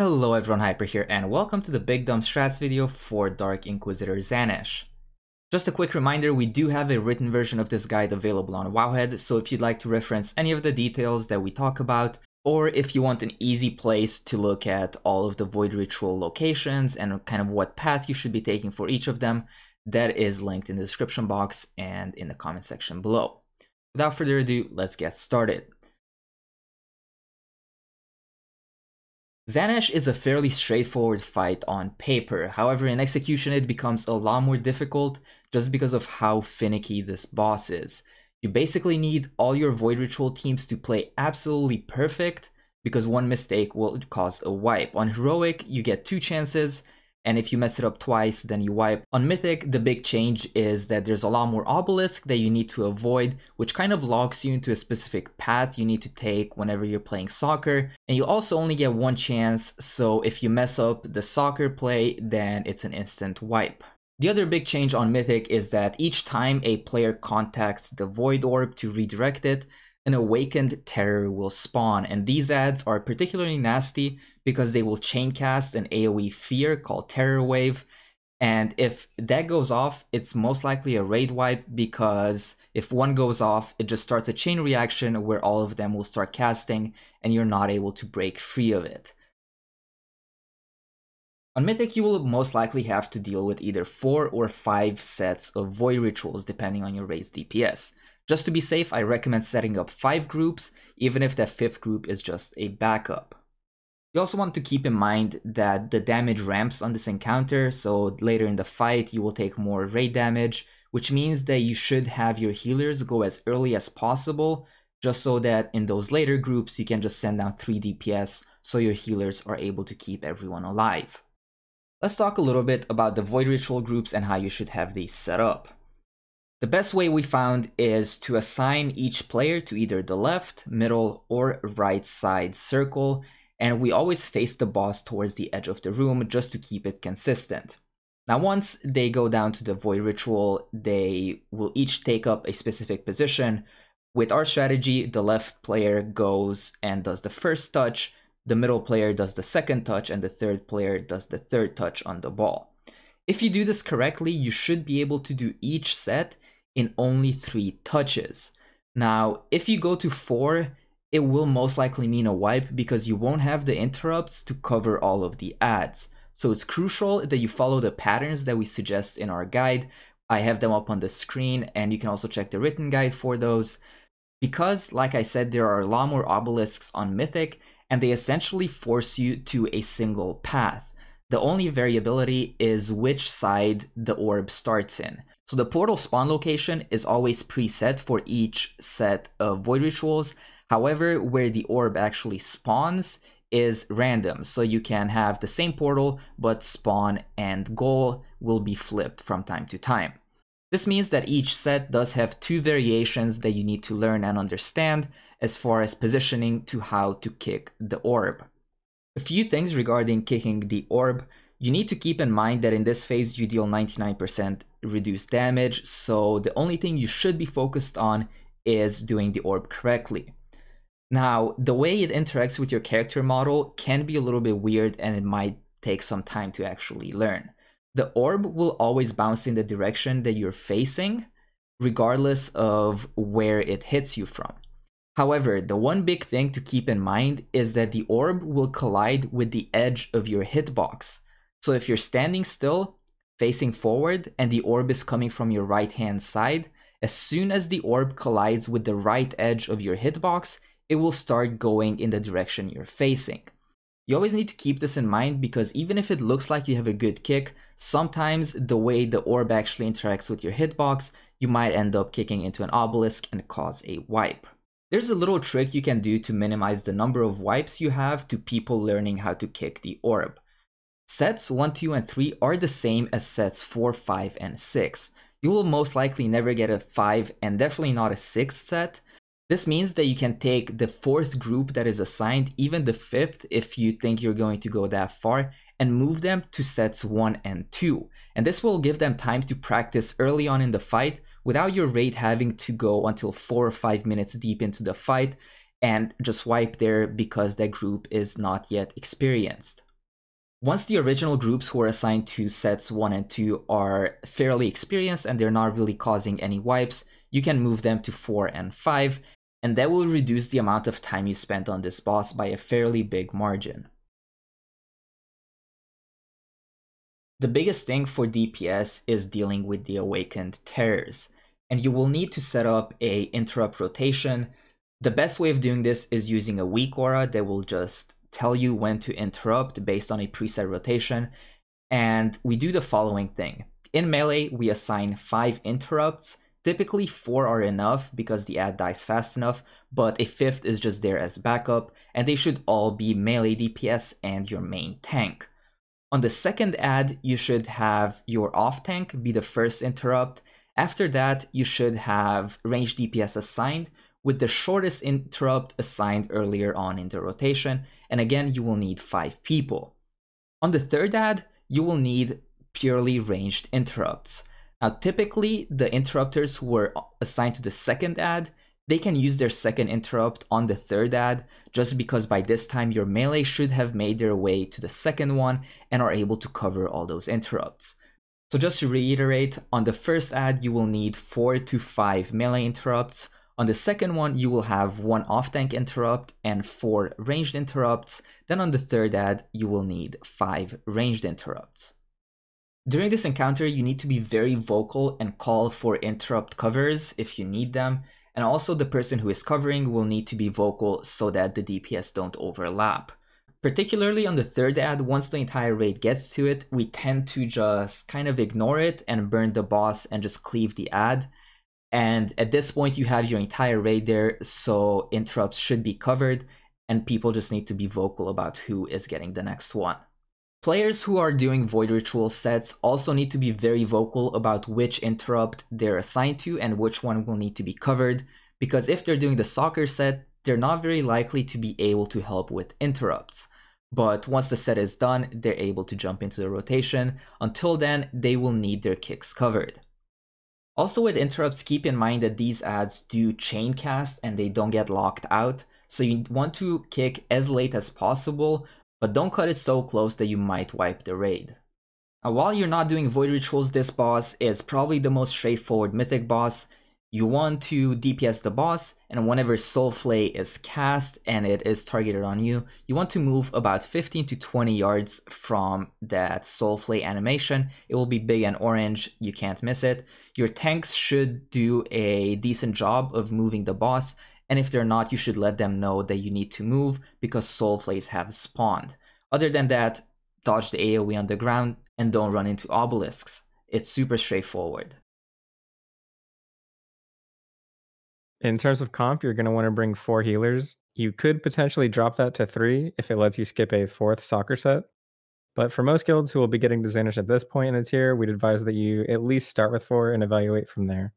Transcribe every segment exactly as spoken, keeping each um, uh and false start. Hello everyone, Hyper here and welcome to the Big Dumb Strats video for Dark Inquisitor Xanesh. Just a quick reminder, we do have a written version of this guide available on Wowhead, so if you'd like to reference any of the details that we talk about, or if you want an easy place to look at all of the Void Ritual locations and kind of what path you should be taking for each of them, that is linked in the description box and in the comment section below. Without further ado, let's get started. Xanesh is a fairly straightforward fight on paper, however in execution it becomes a lot more difficult just because of how finicky this boss is. You basically need all your Void Ritual teams to play absolutely perfect because one mistake will cause a wipe. On Heroic you get two chances, and if you mess it up twice then you wipe. On Mythic the big change is that there's a lot more obelisk that you need to avoid, which kind of locks you into a specific path you need to take whenever you're playing soccer, and you also only get one chance, so if you mess up the soccer play then it's an instant wipe. The other big change on Mythic is that each time a player contacts the Void Orb to redirect it, an Awakened Terror will spawn, and these adds are particularly nasty because they will chaincast an AoE fear called Terror Wave, and if that goes off it's most likely a raid wipe because if one goes off it just starts a chain reaction where all of them will start casting and you're not able to break free of it. On Mythic you will most likely have to deal with either four or five sets of Void Rituals depending on your raid's D P S. Just to be safe, I recommend setting up five groups, even if that fifth group is just a backup. You also want to keep in mind that the damage ramps on this encounter, so later in the fight you will take more raid damage, which means that you should have your healers go as early as possible, just so that in those later groups you can just send down three D P S so your healers are able to keep everyone alive. Let's talk a little bit about the Void Ritual groups and how you should have these set up. The best way we found is to assign each player to either the left, middle, or right side circle, and we always face the boss towards the edge of the room just to keep it consistent. Now once they go down to the Void Ritual, they will each take up a specific position. With our strategy, the left player goes and does the first touch, the middle player does the second touch, and the third player does the third touch on the ball. If you do this correctly, you should be able to do each set in only three touches. Now, if you go to four, it will most likely mean a wipe because you won't have the interrupts to cover all of the adds. So it's crucial that you follow the patterns that we suggest in our guide. I have them up on the screen and you can also check the written guide for those. Because, like I said, there are a lot more obelisks on Mythic and they essentially force you to a single path. The only variability is which side the orb starts in. So the portal spawn location is always preset for each set of Void Rituals. However, where the orb actually spawns is random. So you can have the same portal, but spawn and goal will be flipped from time to time. This means that each set does have two variations that you need to learn and understand as far as positioning to how to kick the orb. A few things regarding kicking the orb. You need to keep in mind that in this phase you deal ninety-nine percent reduced damage, so the only thing you should be focused on is doing the orb correctly. Now, the way it interacts with your character model can be a little bit weird and it might take some time to actually learn. The orb will always bounce in the direction that you're facing, regardless of where it hits you from. However, the one big thing to keep in mind is that the orb will collide with the edge of your hitbox. So if you're standing still, facing forward, and the orb is coming from your right hand side, as soon as the orb collides with the right edge of your hitbox, it will start going in the direction you're facing. You always need to keep this in mind because even if it looks like you have a good kick, sometimes the way the orb actually interacts with your hitbox, you might end up kicking into an obelisk and cause a wipe. There's a little trick you can do to minimize the number of wipes you have to people learning how to kick the orb. Sets one, two, and three are the same as sets four, five, and six. You will most likely never get a five and definitely not a sixth set. This means that you can take the fourth group that is assigned, even the fifth if you think you're going to go that far, and move them to sets one and two. And this will give them time to practice early on in the fight, without your raid having to go until four or five minutes deep into the fight and just wipe there because that group is not yet experienced. Once the original groups who are assigned to sets one and two are fairly experienced and they're not really causing any wipes, you can move them to four and five, and that will reduce the amount of time you spent on this boss by a fairly big margin. The biggest thing for D P S is dealing with the Awakened Terrors, and you will need to set up a interrupt rotation. The best way of doing this is using a weak aura that will just tell you when to interrupt based on a preset rotation, and we do the following thing. In melee, we assign five interrupts. Typically four are enough because the ad dies fast enough, but a fifth is just there as backup, and they should all be melee D P S and your main tank. On the second ad, you should have your off tank be the first interrupt. After that, you should have range D P S assigned, with the shortest interrupt assigned earlier on in the rotation, and again you will need five people. On the third ad, you will need purely ranged interrupts. Now typically the interrupters who were assigned to the second ad, they can use their second interrupt on the third ad, just because by this time your melee should have made their way to the second one and are able to cover all those interrupts. So just to reiterate, on the first ad you will need four to five melee interrupts. On the second one, you will have one off-tank interrupt and four ranged interrupts. Then on the third ad, you will need five ranged interrupts. During this encounter, you need to be very vocal and call for interrupt covers if you need them. And also the person who is covering will need to be vocal so that the D P S don't overlap. Particularly on the third ad, once the entire raid gets to it, we tend to just kind of ignore it and burn the boss and just cleave the ad. And at this point, you have your entire raid there, so interrupts should be covered, and people just need to be vocal about who is getting the next one. Players who are doing Void Ritual sets also need to be very vocal about which interrupt they're assigned to and which one will need to be covered, because if they're doing the soccer set, they're not very likely to be able to help with interrupts. But once the set is done, they're able to jump into the rotation. Until then, they will need their kicks covered. Also with interrupts, keep in mind that these ads do chain cast and they don't get locked out, so you want to kick as late as possible, but don't cut it so close that you might wipe the raid. Now, while you're not doing Void Rituals, this boss is probably the most straightforward mythic boss. You want to D P S the boss, and whenever Soul Flay is cast and it is targeted on you, you want to move about fifteen to twenty yards from that Soul Flay animation. It will be big and orange, you can't miss it. Your tanks should do a decent job of moving the boss, and if they're not, you should let them know that you need to move because Soul Flays have spawned. Other than that, dodge the AoE on the ground and don't run into obelisks. It's super straightforward. In terms of comp, you're going to want to bring four healers. You could potentially drop that to three if it lets you skip a fourth soccer set. But for most guilds who will be getting to Xanesh at this point in the tier, we'd advise that you at least start with four and evaluate from there.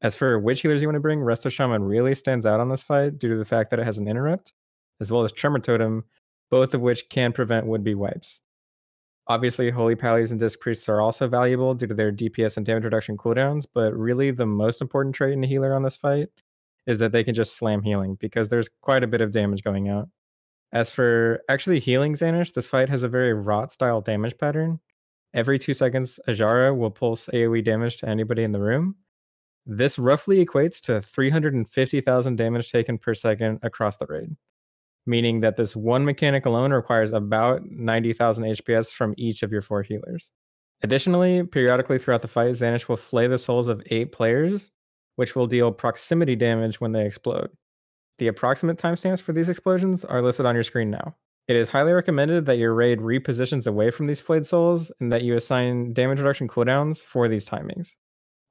As for which healers you want to bring, Resto Shaman really stands out on this fight due to the fact that it has an interrupt, as well as Tremor Totem, both of which can prevent would-be wipes. Obviously, Holy Pallies and Disc Priests are also valuable due to their D P S and damage reduction cooldowns, but really the most important trait in a healer on this fight is that they can just slam healing, because there's quite a bit of damage going out. As for actually healing Xanesh, this fight has a very rot-style damage pattern. Every two seconds, Azshara will pulse AoE damage to anybody in the room. This roughly equates to three hundred fifty thousand damage taken per second across the raid, meaning that this one mechanic alone requires about ninety thousand H P S from each of your four healers. Additionally, periodically throughout the fight, Xanesh will flay the souls of eight players, which will deal proximity damage when they explode. The approximate timestamps for these explosions are listed on your screen now. It is highly recommended that your raid repositions away from these flayed souls and that you assign damage reduction cooldowns for these timings.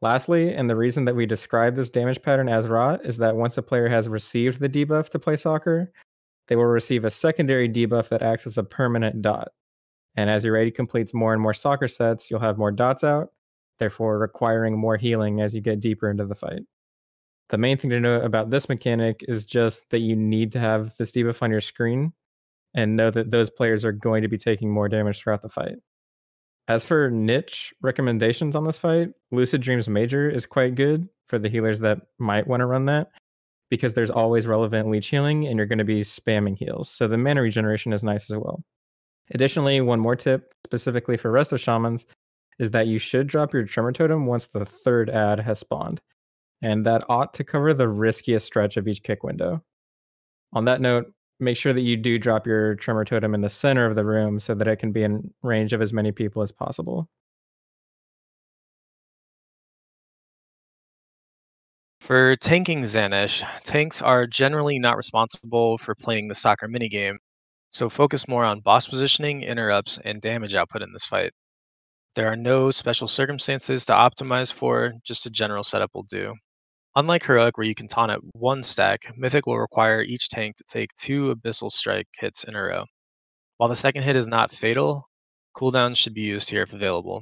Lastly, and the reason that we describe this damage pattern as rot is that once a player has received the debuff to play soccer, they will receive a secondary debuff that acts as a permanent dot. And as your raid completes more and more soccer sets, you'll have more dots out, therefore requiring more healing as you get deeper into the fight. The main thing to know about this mechanic is just that you need to have this debuff on your screen and know that those players are going to be taking more damage throughout the fight. As for niche recommendations on this fight, Lucid Dreams Major is quite good for the healers that might want to run that, because there's always relevant leech healing and you're going to be spamming heals, so the mana regeneration is nice as well. Additionally, one more tip specifically for resto shamans is that you should drop your Tremor Totem once the third ad has spawned, and that ought to cover the riskiest stretch of each kick window. On that note, make sure that you do drop your Tremor Totem in the center of the room so that it can be in range of as many people as possible. For tanking Xanesh, tanks are generally not responsible for playing the soccer minigame, so focus more on boss positioning, interrupts, and damage output in this fight. There are no special circumstances to optimize for, just a general setup will do. Unlike Heroic, where you can taunt at one stack, Mythic will require each tank to take two Abyssal Strike hits in a row. While the second hit is not fatal, cooldowns should be used here if available.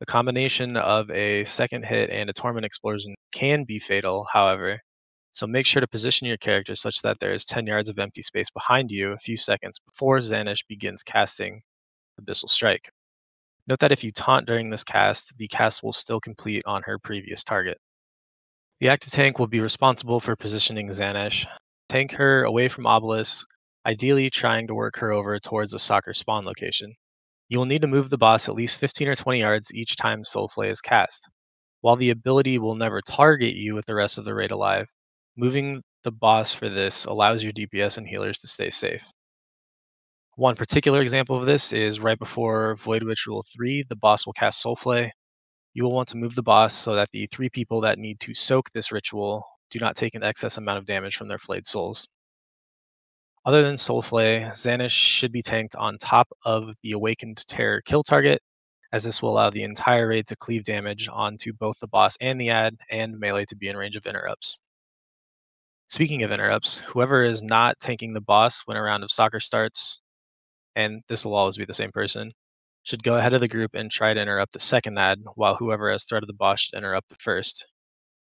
The combination of a second hit and a Torment Explosion can be fatal, however, so make sure to position your character such that there is ten yards of empty space behind you a few seconds before Xanesh begins casting Abyssal Strike. Note that if you taunt during this cast, the cast will still complete on her previous target. The active tank will be responsible for positioning Xanesh. Tank her away from Obelisk, ideally trying to work her over towards a soccer spawn location. You will need to move the boss at least fifteen or twenty yards each time Soul Flay is cast. While the ability will never target you with the rest of the raid alive, moving the boss for this allows your D P S and healers to stay safe. One particular example of this is right before Void Ritual three, the boss will cast Soul Flay. You will want to move the boss so that the three people that need to soak this ritual do not take an excess amount of damage from their flayed souls. Other than Soul Flay, Xanesh should be tanked on top of the Awakened Terror kill target, as this will allow the entire raid to cleave damage onto both the boss and the ad, and melee to be in range of interrupts. Speaking of interrupts, whoever is not tanking the boss when a round of soccer starts, and this will always be the same person, should go ahead of the group and try to interrupt the second ad, while whoever has threaded the boss should interrupt the first.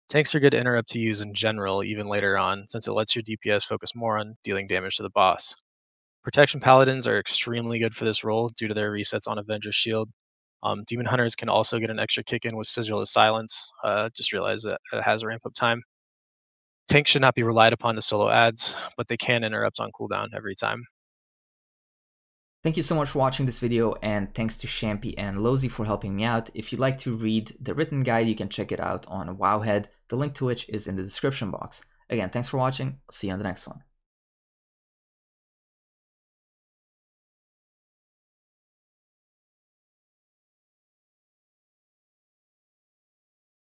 Tanks are good interrupt to use in general, even later on, since it lets your D P S focus more on dealing damage to the boss. Protection Paladins are extremely good for this role due to their resets on Avenger's Shield. Um, Demon Hunters can also get an extra kick in with Sigil of Silence, uh, just realize that it has a ramp up time. Tanks should not be relied upon to solo ads, but they can interrupt on cooldown every time. Thank you so much for watching this video, and thanks to Shampy and Lozy for helping me out. If you'd like to read the written guide, you can check it out on Wowhead, the link to which is in the description box. Again, thanks for watching, I'll see you on the next one.